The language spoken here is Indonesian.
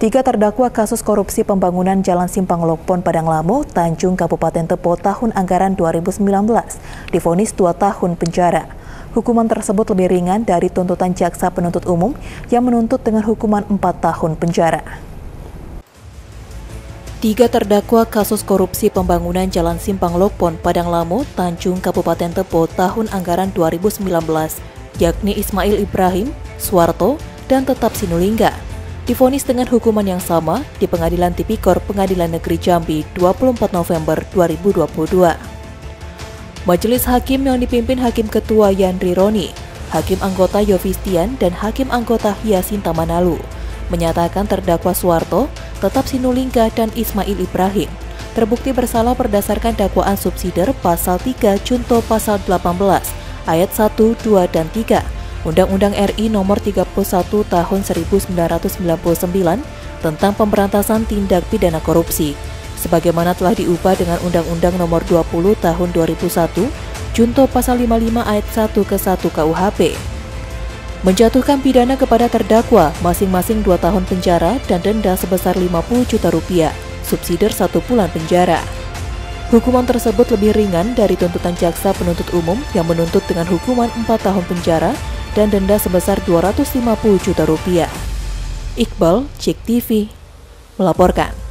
Tiga terdakwa kasus korupsi pembangunan Jalan Simpang Lokpon Padang Lamo Tanjung Kabupaten Tepo tahun anggaran 2019 divonis 2 tahun penjara. Hukuman tersebut lebih ringan dari tuntutan jaksa penuntut umum yang menuntut dengan hukuman 4 tahun penjara. Tiga terdakwa kasus korupsi pembangunan Jalan Simpang Lokpon Padang Lamo Tanjung Kabupaten Tepo tahun anggaran 2019 yakni Ismail Ibrahim, Suwarto, dan Tetap Sinulingga divonis dengan hukuman yang sama di Pengadilan Tipikor Pengadilan Negeri Jambi 24 November 2022. Majelis hakim yang dipimpin Hakim Ketua Yandri Roni, Hakim Anggota Yovistian, dan Hakim Anggota Hiasinta Manalu menyatakan terdakwa Suwarto, Tetap Sinulingga, dan Ismail Ibrahim terbukti bersalah berdasarkan dakwaan subsidiar Pasal 3 Junto Pasal 18 Ayat 1, 2, dan 3 Undang-Undang RI Nomor 31 Tahun 1999 tentang Pemberantasan Tindak Pidana Korupsi, sebagaimana telah diubah dengan Undang-Undang Nomor 20 Tahun 2001 Junto Pasal 55 Ayat 1-1 KUHP. Menjatuhkan pidana kepada terdakwa masing-masing 2 tahun penjara dan denda sebesar Rp50 juta, subsidiar 1 bulan penjara. Hukuman tersebut lebih ringan dari tuntutan jaksa penuntut umum yang menuntut dengan hukuman 4 tahun penjara dan denda sebesar Rp250 juta. Iqbal, JEK TV, melaporkan.